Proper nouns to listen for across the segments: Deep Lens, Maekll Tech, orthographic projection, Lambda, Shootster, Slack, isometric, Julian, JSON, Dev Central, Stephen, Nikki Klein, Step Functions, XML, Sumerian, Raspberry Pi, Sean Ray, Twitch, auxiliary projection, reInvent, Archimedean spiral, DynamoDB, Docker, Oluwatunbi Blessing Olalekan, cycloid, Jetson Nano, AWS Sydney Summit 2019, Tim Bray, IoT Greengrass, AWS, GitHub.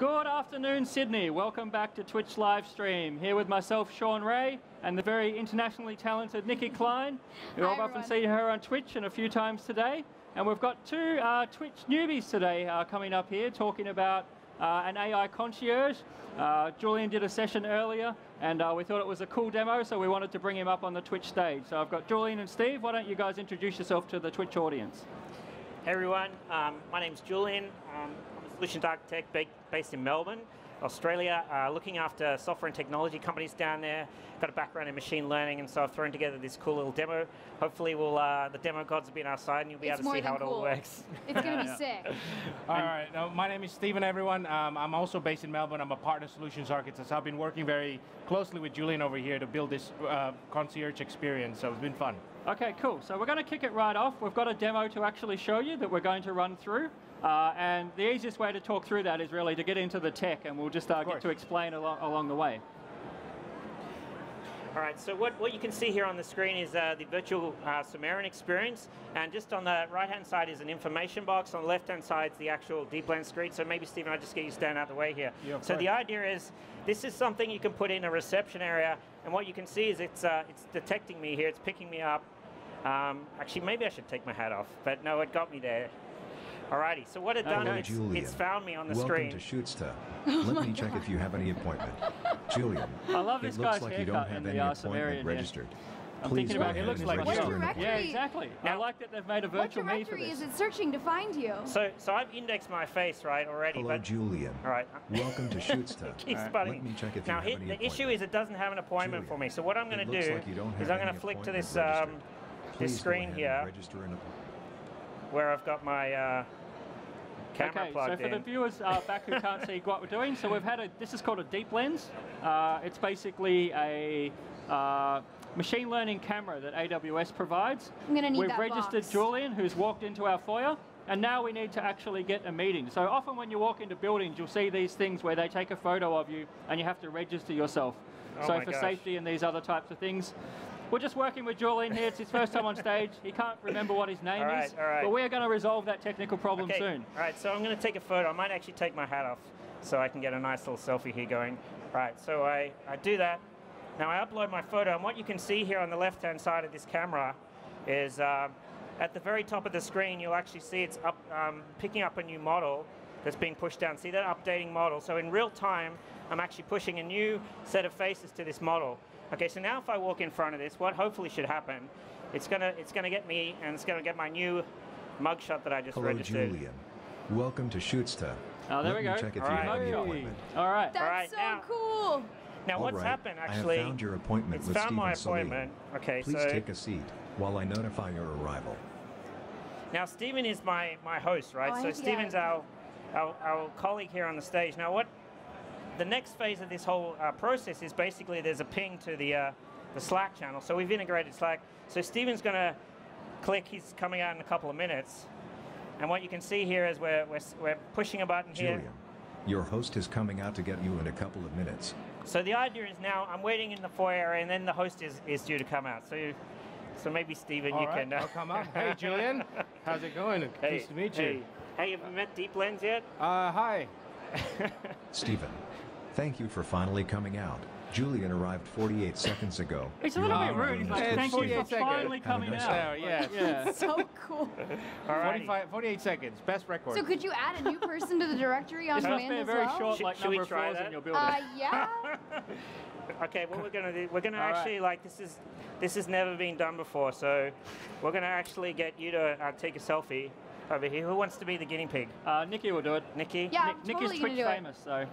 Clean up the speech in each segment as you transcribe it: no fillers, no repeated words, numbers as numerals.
Good afternoon, Sydney. Welcome back to Twitch live stream. Here with myself, Sean Ray, and the very internationally talented Nikki Klein, who I've often seen her on Twitch and a few times today. And we've got two Twitch newbies today coming up here talking about an AI concierge. Julian did a session earlier, and we thought it was a cool demo, so we wanted to bring him up on the Twitch stage. So I've got Julian and Steve. Why don't you guys introduce yourself to the Twitch audience? Hey, everyone. My name's Julian. Solutions architect based in Melbourne, Australia, looking after software and technology companies down there. Got a background in machine learning, and so I've thrown together this cool little demo. Hopefully, we'll the demo gods will be on our side, and you'll be able to see how it all works. It's going to be sick. All right. Now, my name is Stephen, everyone. I'm also based in Melbourne. I'm a partner solutions architect, so I've been working very closely with Julian over here to build this concierge experience, so it's been fun. Okay, cool. So we're going to kick it right off. We've got a demo to actually show you that we're going to run through. And the easiest way to talk through that is really to get into the tech, and we'll just get to explain along the way. All right, so what you can see here on the screen is the virtual Sumerian experience. And just on the right-hand side is an information box. On the left-hand side is the actual Deep Lens screen. So maybe, Stephen, I'll just get you stand out of the way here. Yeah, so the idea is this is something you can put in a reception area. And what you can see is it's detecting me here. It's picking me up. Actually, maybe I should take my hat off. But no, it got me there. Alrighty, so what it done is it's found me on the screen. Welcome to Shootster. Let me check if you have any appointment. Julian, I love this guy's haircut. It looks like you don't have any appointment registered. I'm thinking about it. It looks like directory. Yeah, exactly. Now, I like that they've made a virtual me for this. What directory is it searching to find you? So I've indexed my face, right, already. Hello, Julian. All right. Welcome to Shootster. Let me check if you have any appointment. Now, the issue is it doesn't have an appointment for me. So what I'm going to do is I'm going to flick to this screen here where I've got my camera plugged in. So for the viewers back who can't see what we're doing, so we've had this is called a Deep Lens. It's basically a machine learning camera that AWS provides. I'm going to need that box. We've registered Julian, who's walked into our foyer, and now we need to actually get a meeting. So often when you walk into buildings, you'll see these things where they take a photo of you, and you have to register yourself. Oh so for safety and these other types of things. We're just working with Julian here. It's his first time on stage. He can't remember what his name is. But we're going to resolve that technical problem soon. All right, so I'm going to take a photo. I might actually take my hat off so I can get a nice little selfie here going. Right, so I do that. Now I upload my photo, and what you can see here on the left-hand side of this camera is at the very top of the screen, you'll actually see it's up, picking up a new model that's being pushed down. See that updating model? So in real time, I'm actually pushing a new set of faces to this model. Okay, so now if I walk in front of this, what hopefully should happen, it's gonna get me, and it's gonna get my new mugshot that I just registered. Julian. Welcome to Shootster. Oh, there we go. Check if you have any appointment. All right. That's so cool. Now what's happened actually? I found your appointment. It's found my appointment. Okay, so please take a seat while I notify your arrival. Now Stephen is my host, right? So Stephen's our colleague here on the stage. Now what? The next phase of this whole process is basically there's a ping to the Slack channel. So we've integrated Slack. So Stephen's going to click. He's coming out in a couple of minutes. And what you can see here is we're pushing a button here. Julian, your host is coming out to get you in a couple of minutes. So the idea is now I'm waiting in the foyer, and then the host is due to come out. So maybe, Stephen, you can... I'll come up. Hey, Julian. How's it going? Nice to meet you. Hey, have you met Deep Lens yet? Hi. Stephen. Thank you for finally coming out. Julian arrived 48 seconds ago. It's a little bit rude. He's like, thank you for finally coming out. Yeah. So cool. 48 seconds, best record. So could you add a new person to the directory on command as well? Very short, like number of floors in your building. Yeah. Okay, what we're gonna do, we're gonna actually like this has never been done before. So we're gonna actually get you to take a selfie over here. Who wants to be the guinea pig? Nikki will do it. Nikki. Yeah, Nikki's Twitch famous, so.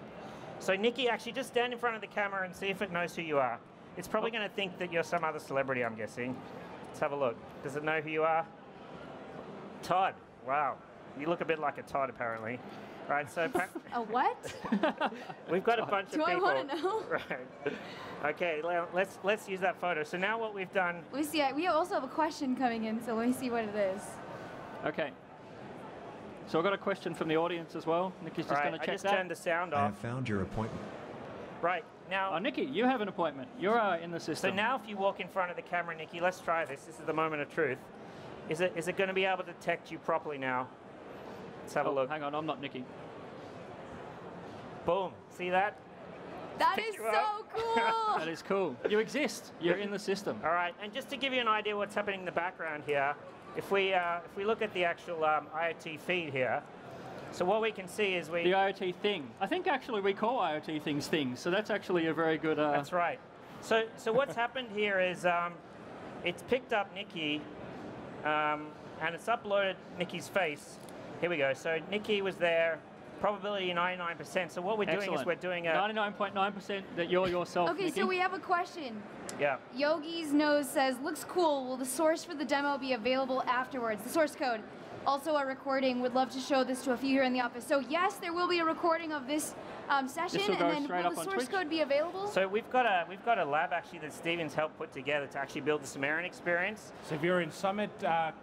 So Nikki, actually just stand in front of the camera and see if it knows who you are. It's probably going to think that you're some other celebrity, I'm guessing. Let's have a look. Does it know who you are? Todd. Wow. You look a bit like a Todd, apparently. Right, so... a what? We've got a bunch of people. Do I want to know? Right. Okay, let's use that photo. So now what we've done... We see, we also have a question coming in, so let me see what it is. Okay. So I've got a question from the audience as well. Nikki's just going to check that. I just turned the sound off. I have found your appointment. Right. Now, Nikki, you have an appointment. You're in the system. So now if you walk in front of the camera, Nikki, let's try this. This is the moment of truth. Is it going to be able to detect you properly now? Let's have a look. Hang on, I'm not Nikki. See that? That is so cool. That is cool. You exist. You're in the system. All right. And just to give you an idea what's happening in the background here, if we look at the actual IoT feed here, so what we can see is the IoT thing. I think actually we call IoT things things. So that's actually a very good. That's right. So what's happened here is it's picked up Nikki and it's uploaded Nikki's face. Here we go. So Nikki was there. Probability 99%. So what we're doing is we're doing a 99.9% that you're yourself. Okay, Nikki. So we have a question. Yeah. Yogi's Nose says, looks cool. Will the source for the demo be available afterwards? The source code. Also a recording. Would love to show this to a few here in the office. So yes, there will be a recording of this session, and then will the source code be available? So we've got a lab actually that Stephen's helped put together to actually build the Sumerian experience. So if you're in Summit,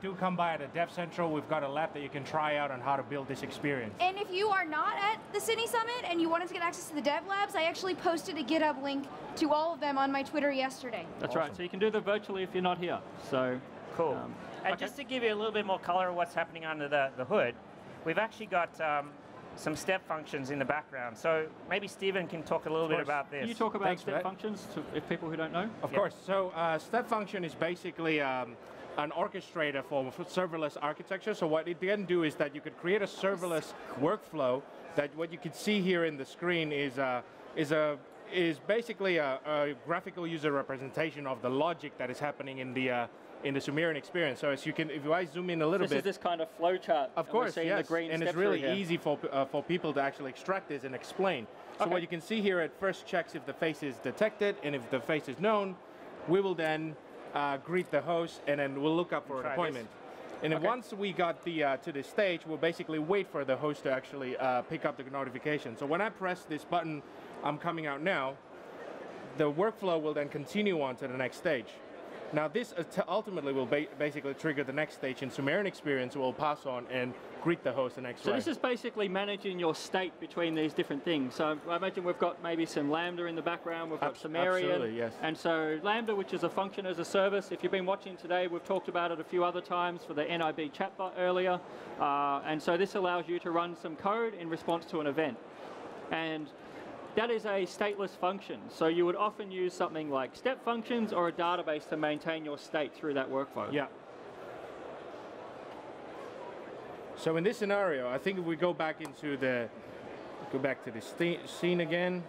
do come by to Dev Central. We've got a lab that you can try out on how to build this experience. And if you are not at the Sydney Summit and you wanted to get access to the Dev Labs, I actually posted a GitHub link to all of them on my Twitter yesterday. That's right. So you can do them virtually if you're not here. So cool. And just to give you a little bit more color of what's happening under the hood, we've actually got some step functions in the background. So maybe Stephen can talk a little bit about this. Can you talk about step functions if people who don't know? Of course. So step function is basically an orchestrator for serverless architecture. So what it can do is that you could create a serverless workflow that what you could see here in the screen is basically a graphical user representation of the logic that is happening in the Sumerian experience. So as you can, if I zoom in a little bit. This is this kind of flow chart. Of course, yes. The green and it's really easy for people to actually extract this and explain. So what you can see here, it first checks if the face is detected, and if the face is known, we will then greet the host, and then we'll look up for an appointment. And then once we got to this stage, we'll basically wait for the host to actually pick up the notification. So when I press this button, I'm coming out now, the workflow will then continue on to the next stage. Now this ultimately will basically trigger the next stage in Sumerian experience. We'll pass on and greet the host the next way. So this is basically managing your state between these different things. So I imagine we've got maybe some Lambda in the background. We've got Sumerian. Absolutely, yes. And so Lambda, which is a function as a service. If you've been watching today, we've talked about it a few other times for the NIB chatbot earlier. And so this allows you to run some code in response to an event. And that is a stateless function. So you would often use something like step functions or a database to maintain your state through that workflow. Yeah. So in this scenario, I think if we go back into the, go back to the scene again.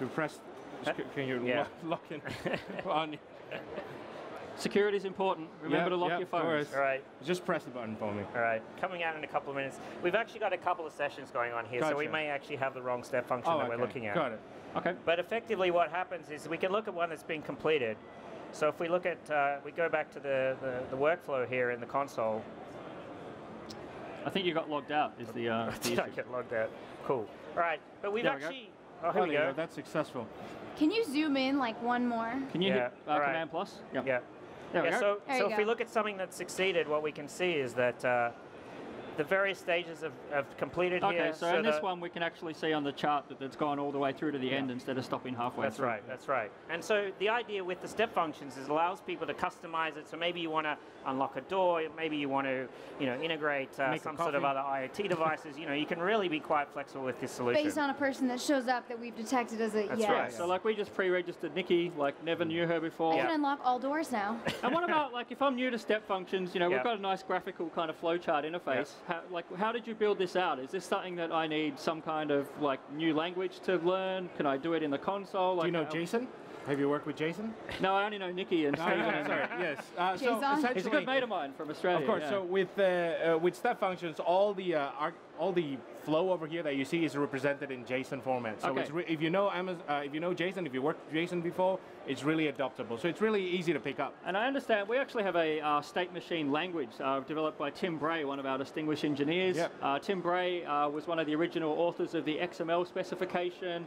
So press, can you lock in on? Security is important. Remember to lock your phones. All right. Just press the button for me. All right. Coming out in a couple of minutes. We've actually got a couple of sessions going on here, so we may actually have the wrong step function that we're looking at. Got it. Okay. But effectively, what happens is we can look at one that's been completed. So if we look at, we go back to the workflow here in the console. I think you got logged out. Is the I did get logged out. Cool. All right. But we've actually. Oh, here we go. That's successful. Can you zoom in like one more? Can you hit Command Plus? Yep. Yeah. Yeah, so if we look at something that succeeded, what we can see is that the various stages have completed here. Okay, so in this one, we can actually see on the chart that it's gone all the way through to the end instead of stopping halfway through. That's right. And so the idea with the step functions is it allows people to customize it. So maybe you want to unlock a door. Maybe you want to integrate some sort of other IoT devices. You can really be quite flexible with this solution. Based on a person that shows up that we've detected as a yes. So like we just pre-registered Nikki, like never knew her before. I can unlock all doors now. And what about like if I'm new to step functions, we've got a nice graphical kind of flowchart interface. How did you build this out? Is this something that I need some kind of like new language to learn? Can I do it in the console? Like, do you know JSON? Have you worked with JSON? No, I only know Nikki and Stephen. So he's a good mate of mine from Australia. Of course. So with step functions, all the flow over here that you see is represented in JSON format. So if you know JSON, if you worked with JSON before, it's really adoptable. So it's really easy to pick up. And I understand we actually have a state machine language developed by Tim Bray, one of our distinguished engineers. Yep. Tim Bray was one of the original authors of the XML specification.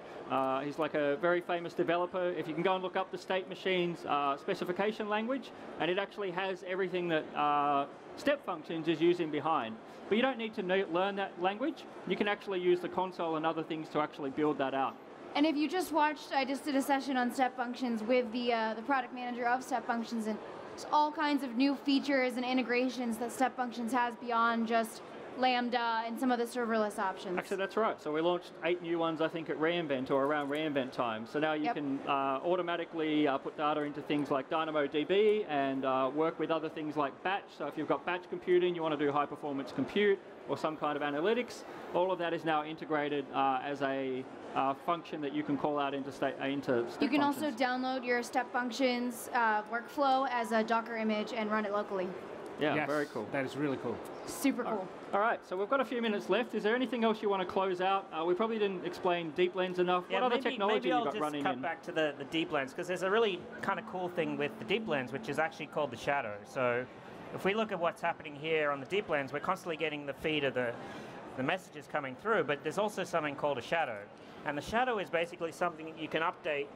He's like a very famous developer. If you can go and look up the state machine's specification language, and it actually has everything that step functions is using behind. But you don't need to learn that language. You can actually use the console and other things to actually build that out. And if you just watched, I just did a session on step functions with the product manager of step functions, and there's all kinds of new features and integrations that step functions has beyond just Lambda and some of the serverless options. Actually, that's right. So we launched 8 new ones, I think, at reInvent or around reInvent time. So now you can automatically put data into things like DynamoDB and work with other things like batch. So if you've got batch computing, you want to do high performance compute or some kind of analytics, all of that is now integrated as a function that you can call out into step functions. You can also download your step functions workflow as a Docker image and run it locally. Yeah, yes, very cool. That is really cool. Super cool. All right, so we've got a few minutes left. Is there anything else you want to close out? We probably didn't explain Deep Lens enough. Yeah, what other technology have you got running in? Maybe I'll just cut back to the Deep Lens, because there's a really kind of cool thing with the Deep Lens, which is actually called the shadow. So if we look at what's happening here on the Deep Lens, we're constantly getting the feed of the messages coming through, but there's also something called a shadow. And the shadow is basically something that you can update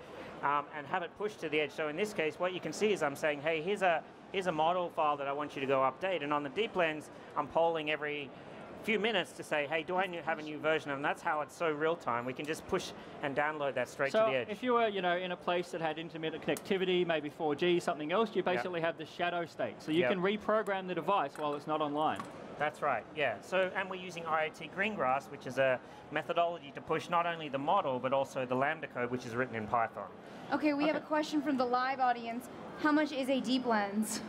and have it pushed to the edge. So in this case, what you can see is I'm saying, hey, here's a model file that I want you to go update. And on the Deep Lens, I'm polling every few minutes to say, hey, do I have a new version? And that's how it's so real time. We can just push and download that straight to the edge. So if you were, you know, in a place that had intermittent connectivity, maybe 4G, something else, you basically have the shadow state. So you can reprogram the device while it's not online. That's right, yeah. So, and we're using IoT Greengrass, which is a methodology to push not only the model, but also the Lambda code, which is written in Python. Okay, we have a question from the live audience. How much is a Deep Lens?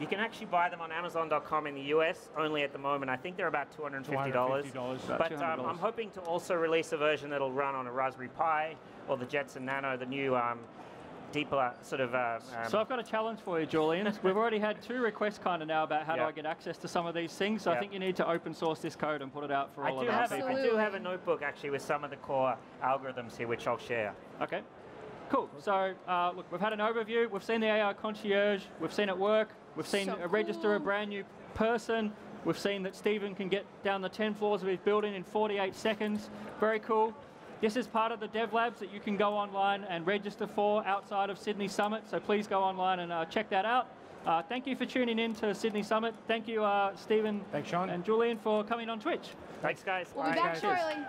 You can actually buy them on Amazon.com in the US only at the moment. I think they're about $250. But I'm hoping to also release a version that'll run on a Raspberry Pi or the Jetson Nano, the new deeper sort of... So I've got a challenge for you, Julian. We've already had 2 requests kind of now about how do I get access to some of these things. So I think you need to open source this code and put it out for all of us. I do have a notebook actually with some of the core algorithms here, which I'll share. Okay, cool. So look, we've had an overview. We've seen the AI concierge. We've seen it work. We've seen register a brand new person. We've seen that Stephen can get down the 10 floors of his building in 48 seconds. Very cool. This is part of the dev labs that you can go online and register for outside of Sydney Summit, so please go online and check that out. Thank you for tuning in to Sydney Summit. Thank you, Stephen. Thanks, Sean. And Julian for coming on Twitch. Thanks, guys. We'll be back shortly.